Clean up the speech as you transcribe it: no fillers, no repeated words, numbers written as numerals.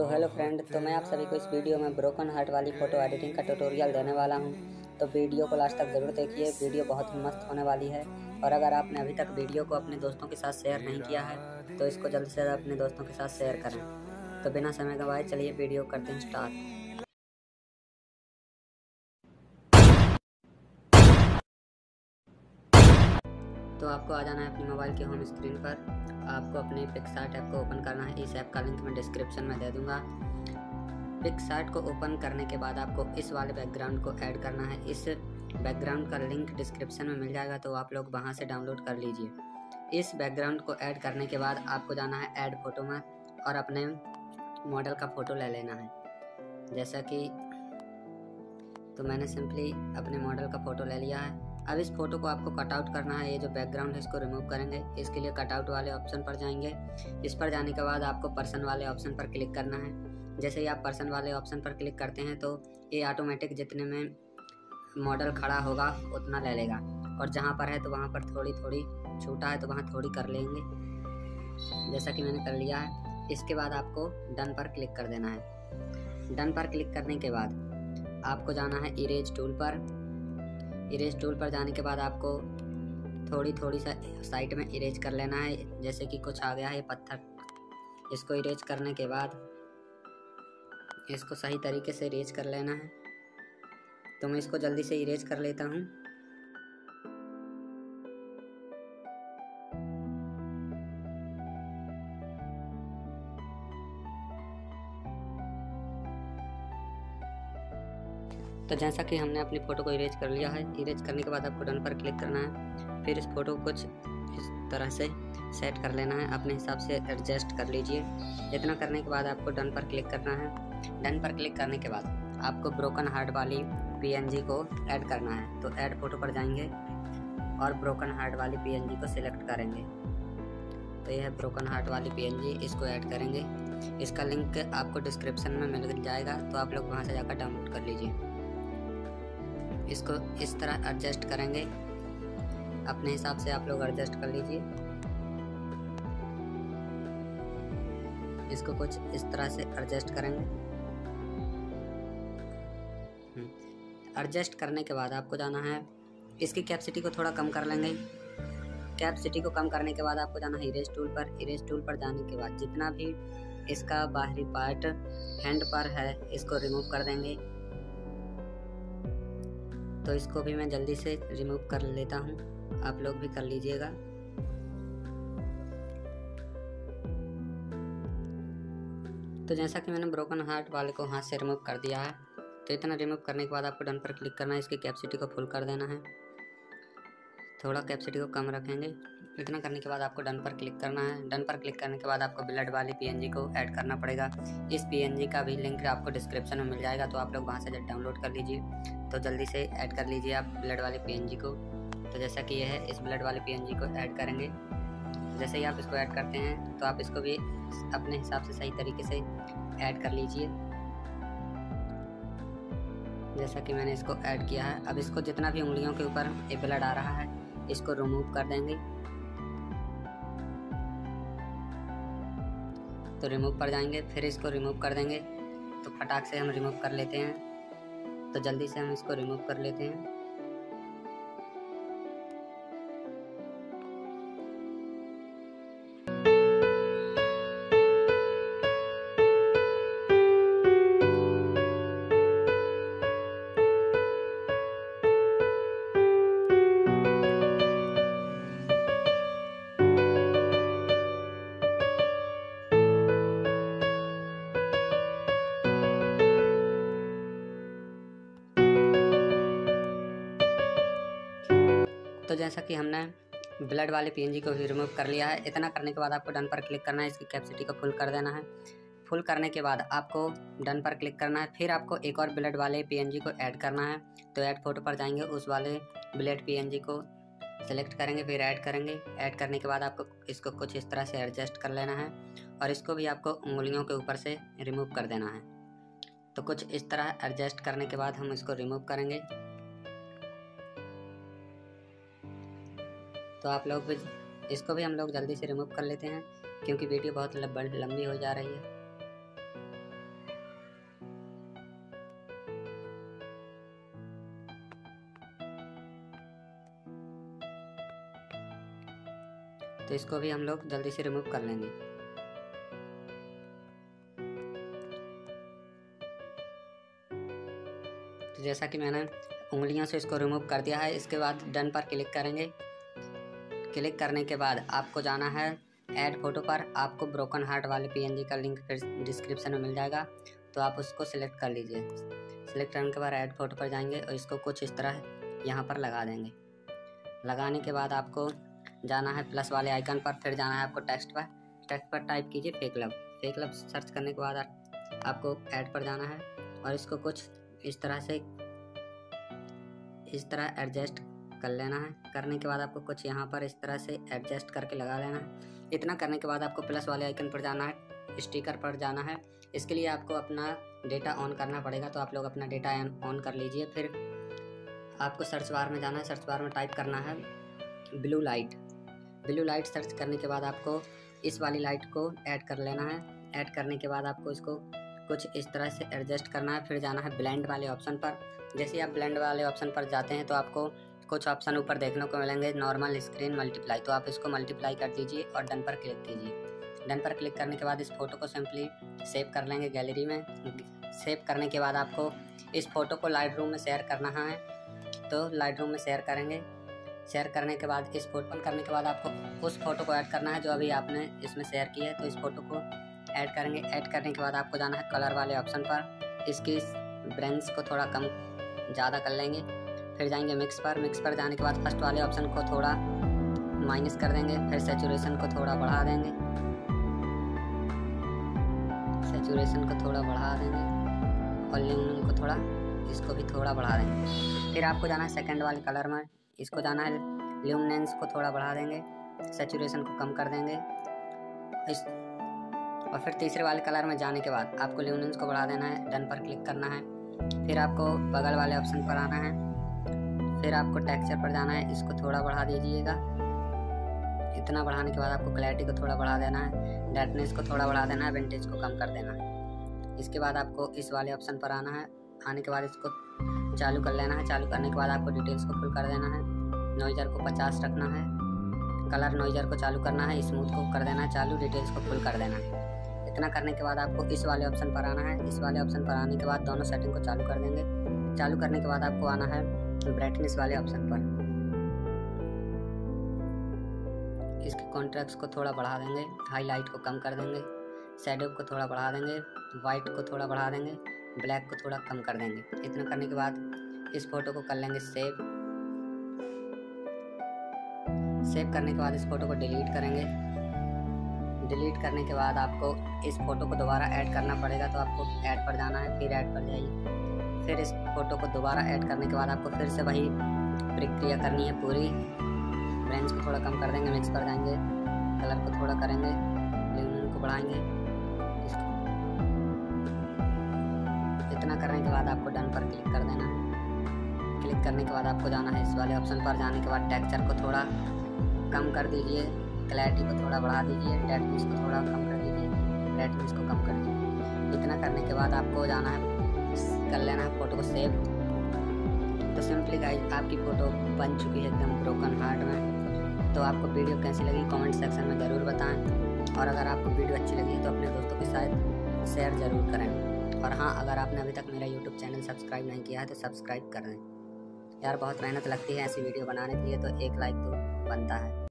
तो hello friend, तो मैं आप सभी को इस वीडियो में ब्रोकन हार्ट वाली फ़ोटो एडिटिंग का ट्यूटोरियल देने वाला हूं। तो वीडियो को लास्ट तक ज़रूर देखिए, वीडियो बहुत ही मस्त होने वाली है। और अगर आपने अभी तक वीडियो को अपने दोस्तों के साथ शेयर नहीं किया है तो इसको जल्द से जल्द अपने दोस्तों के साथ शेयर करें। तो बिना समय गंवाए चलिए वीडियो करते हैं स्टार्ट। तो आपको आ जाना है अपने मोबाइल के होम स्क्रीन पर, आपको अपने PicsArt ऐप को ओपन करना है। इस ऐप का लिंक मैं डिस्क्रिप्शन में दे दूंगा। PicsArt को ओपन करने के बाद आपको इस वाले बैकग्राउंड को ऐड करना है। इस बैकग्राउंड का लिंक डिस्क्रिप्शन में मिल जाएगा, तो आप लोग वहां से डाउनलोड कर लीजिए। इस बैकग्राउंड को ऐड करने के बाद आपको जाना है ऐड फोटो में और अपने मॉडल का फ़ोटो ले लेना है। जैसा कि तो मैंने सिंपली अपने मॉडल का फ़ोटो ले लिया है। अब इस फोटो को आपको कटआउट करना है। ये जो बैकग्राउंड है इसको रिमूव करेंगे। इसके लिए कटआउट वाले ऑप्शन पर जाएंगे। इस पर जाने के बाद आपको पर्सन वाले ऑप्शन पर क्लिक करना है। जैसे ही आप पर्सन वाले ऑप्शन पर क्लिक करते हैं तो ये ऑटोमेटिक जितने में मॉडल खड़ा होगा उतना ले लेगा, और जहाँ पर है तो वहाँ पर थोड़ी थोड़ी छूटा है तो वहाँ थोड़ी कर लेंगे, जैसा कि मैंने कर लिया है। इसके बाद आपको डन पर क्लिक कर देना है। डन पर क्लिक करने के बाद आपको जाना है इरेज टूल पर। इरेज टूल पर जाने के बाद आपको थोड़ी थोड़ी साइड में इरेज कर लेना है। जैसे कि कुछ आ गया है पत्थर, इसको इरेज करने के बाद इसको सही तरीके से इरेज कर लेना है। तो मैं इसको जल्दी से इरेज कर लेता हूँ। तो जैसा कि हमने अपनी फ़ोटो को इरेज कर लिया है, इरेज करने के बाद आपको डन पर क्लिक करना है। फिर इस फोटो को कुछ इस तरह से सेट कर लेना है, अपने हिसाब से एडजस्ट कर लीजिए। इतना करने के बाद आपको डन पर क्लिक करना है। डन पर क्लिक करने के बाद आपको ब्रोकन हार्ट वाली PNG को ऐड करना है। तो ऐड फोटो पर जाएंगे और ब्रोकन हार्ट वाली PNG को सिलेक्ट करेंगे। तो यह है ब्रोकन हार्ट वाली PNG, इसको ऐड करेंगे। इसका लिंक आपको डिस्क्रिप्शन में मिल जाएगा, तो आप लोग वहाँ से जाकर डाउनलोड कर लीजिए। इसको इस तरह एडजस्ट करेंगे, अपने हिसाब से आप लोग एडजस्ट कर लीजिए। इसको कुछ इस तरह से एडजस्ट करेंगे। एडजस्ट करने के बाद आपको जाना है, इसकी कैपेसिटी को थोड़ा कम कर लेंगे। कैपेसिटी को कम करने के बाद आपको जाना है इरेज टूल पर। इरेज टूल पर जाने के बाद जितना भी इसका बाहरी पार्ट हैंड पर है इसको रिमूव कर देंगे। तो इसको भी मैं जल्दी से रिमूव कर लेता हूं, आप लोग भी कर लीजिएगा। तो जैसा कि मैंने ब्रोकन हार्ट वाले को हाथ से रिमूव कर दिया है। तो इतना रिमूव करने के बाद आपको डन पर क्लिक करना है। इसकी कैपेसिटी को फुल कर देना है, थोड़ा कैपेसिटी को कम रखेंगे। इतना करने के बाद आपको डन पर क्लिक करना है। डन पर क्लिक करने के बाद आपको ब्लड वाली PNG को ऐड करना पड़ेगा। इस PNG का भी लिंक आपको डिस्क्रिप्शन में मिल जाएगा, तो आप लोग वहां से डाउनलोड कर लीजिए। तो जल्दी से ऐड कर लीजिए आप ब्लड वाले PNG को। तो जैसा कि यह है, इस ब्लड वाले PNG को ऐड करेंगे। जैसे ही आप इसको ऐड करते हैं तो आप इसको भी अपने हिसाब से सही तरीके से ऐड कर लीजिए। जैसा कि मैंने इसको ऐड किया है, अब इसको जितना भी उंगलियों के ऊपर ये ब्लड आ रहा है इसको रिमूव कर देंगे। तो रिमूव पर जाएंगे, फिर इसको रिमूव कर देंगे। तो फटाक से हम रिमूव कर लेते हैं। तो जल्दी से हम इसको रिमूव कर लेते हैं। तो जैसा कि हमने ब्लड वाले PNG को भी रिमूव कर लिया है। इतना करने के बाद आपको डन पर क्लिक करना है। इसकी कैपेसिटी को फुल कर देना है। फुल करने के बाद आपको डन पर क्लिक करना है। फिर आपको एक और ब्लड वाले PNG को ऐड करना है। तो ऐड फोटो पर जाएंगे, उस वाले ब्लड PNG को सेलेक्ट करेंगे, फिर ऐड करेंगे। ऐड करने के बाद आपको इसको कुछ इस तरह से एडजस्ट कर लेना है, और इसको भी आपको उंगलियों के ऊपर से रिमूव कर देना है। तो कुछ इस तरह एडजस्ट करने के बाद हम इसको रिमूव करेंगे। तो आप लोग भी इसको भी हम लोग जल्दी से रिमूव कर लेते हैं, क्योंकि वीडियो बहुत लंबी हो जा रही है। तो इसको भी हम लोग जल्दी से रिमूव कर लेंगे। तो जैसा कि मैंने उंगलियों से इसको रिमूव कर दिया है, इसके बाद डन पर क्लिक करेंगे। क्लिक करने के बाद आपको जाना है ऐड फोटो पर। आपको ब्रोकन हार्ट वाले PNG का लिंक डिस्क्रिप्शन में मिल जाएगा, तो आप उसको सिलेक्ट कर लीजिए। सिलेक्ट करने के बाद ऐड फोटो पर जाएंगे और इसको कुछ इस तरह यहाँ पर लगा देंगे। लगाने के बाद आपको जाना है प्लस वाले आइकन पर, फिर जाना है आपको टेक्स्ट पर। टेक्स्ट पर टाइप कीजिए fake love. Fake love search करने के बाद आपको ऐड पर जाना है और इसको कुछ इस तरह से इस तरह एडजस्ट कर लेना है। करने के बाद आपको कुछ यहाँ पर इस तरह से एडजस्ट करके लगा लेना है। इतना करने के बाद आपको प्लस वाले आइकन पर जाना है, स्टिकर पर जाना है। इसके लिए आपको अपना डेटा ऑन करना पड़ेगा, तो आप लोग अपना डेटा ऑन कर लीजिए। फिर आपको सर्च बार में जाना है। सर्च बार में टाइप करना है blue light. Blue light search करने के बाद आपको इस वाली लाइट को ऐड कर लेना है। ऐड करने के बाद आपको इसको कुछ इस तरह से एडजस्ट करना है। फिर जाना है ब्लेंड वाले ऑप्शन पर। जैसे आप ब्लेंड वाले ऑप्शन पर जाते हैं तो आपको कुछ ऑप्शन ऊपर देखने को मिलेंगे, नॉर्मल, स्क्रीन, मल्टीप्लाई। तो आप इसको मल्टीप्लाई कर दीजिए और डन पर क्लिक कीजिए। डन पर क्लिक करने के बाद इस फोटो को सिंपली सेव कर लेंगे गैलरी में। सेव करने के बाद आपको इस फोटो को लाइटरूम में शेयर करना है, तो लाइटरूम में शेयर करेंगे। शेयर करने के बाद इस फोटो पर करने के बाद आपको उस फोटो को ऐड करना है जो अभी आपने इसमें शेयर की है, तो इस फोटो को ऐड करेंगे। ऐड करने के बाद आपको जाना है कलर वाले ऑप्शन पर। इसकी ब्राइटनेस को थोड़ा कम ज़्यादा कर लेंगे। फिर जाएंगे मिक्स पर। मिक्स पर जाने के बाद फर्स्ट वाले ऑप्शन को थोड़ा माइनस कर देंगे। फिर सैचुरेशन को थोड़ा बढ़ा देंगे। सैचुरेशन को थोड़ा बढ़ा देंगे और ल्यूमिनेंस को थोड़ा, इसको भी थोड़ा बढ़ा देंगे। फिर आपको जाना है सेकेंड वाले कलर में। इसको जाना है ल्यूमिनेंस को थोड़ा बढ़ा देंगे, सैचुरेशन को कम कर देंगे इस, और फिर तीसरे वाले कलर में जाने के बाद आपको ल्यूमिनेंस को बढ़ा देना है। डन पर क्लिक करना है। फिर आपको बगल वाले ऑप्शन पर आना है। फिर आपको टेक्सचर पर जाना है, इसको थोड़ा बढ़ा दीजिएगा। इतना बढ़ाने के बाद आपको क्लैरिटी को थोड़ा बढ़ा देना है, डार्कनेस को थोड़ा बढ़ा देना है, विंटेज को कम कर देना है। इसके बाद आपको इस वाले ऑप्शन पर आना है। आने के बाद इसको चालू कर लेना है। चालू करने के बाद आपको डिटेल्स को फुल कर देना है। नॉइजर को 50 रखना है। कलर नॉइजर को चालू करना है। स्मूथ को कर देना है चालू, डिटेल्स को फुल कर देना है। इतना करने के बाद आपको इस वाले ऑप्शन पर आना है। इस वाले ऑप्शन पर आने के बाद दोनों सेटिंग को चालू कर देंगे। चालू करने के बाद आपको आना है ब्राइटनेस वाले ऑप्शन पर। इसके कॉन्ट्रास्ट को थोड़ा बढ़ा देंगे, हाईलाइट को कम कर देंगे, शैडो को थोड़ा बढ़ा देंगे, वाइट को थोड़ा बढ़ा देंगे, ब्लैक को थोड़ा कम कर देंगे। इतना करने के बाद इस फोटो को कर लेंगे सेव। सेव करने के बाद इस फोटो को डिलीट करेंगे। डिलीट करने के बाद आपको इस फोटो को दोबारा ऐड करना पड़ेगा, तो आपको ऐड पर जाना है। फिर ऐड पर जाइए। फिर इस फोटो को दोबारा ऐड करने के बाद आपको फिर से वही प्रक्रिया करनी है पूरी। रेंज को थोड़ा कम कर देंगे, मिक्स पर जाएंगे, कलर को थोड़ा करेंगे, ल्यूमिनेंस को बढ़ाएंगे। इतना करने के बाद आपको डन पर क्लिक कर देना है। क्लिक करने के बाद आपको जाना है इस वाले ऑप्शन पर। जाने के बाद टेक्सचर को थोड़ा कम कर दीजिए, क्लैरिटी को थोड़ा बढ़ा दीजिए, डार्कनेस को थोड़ा कम कर दीजिए, ब्राइटनेस को कम कर दीजिए। इतना करने के बाद आपको जाना है कर लेना है फ़ोटो को सेव। तो सिंपली गाइस आपकी फ़ोटो बन चुकी है एकदम ब्रोकन हार्ट में। तो आपको वीडियो कैसी लगी कमेंट सेक्शन में ज़रूर बताएं, और अगर आपको वीडियो अच्छी लगी तो अपने दोस्तों के साथ शेयर ज़रूर करें। और हाँ, अगर आपने अभी तक मेरा YouTube चैनल सब्सक्राइब नहीं किया है तो सब्सक्राइब कर दें। यार बहुत मेहनत लगती है ऐसी वीडियो बनाने के लिए, तो एक लाइक तो बनता है।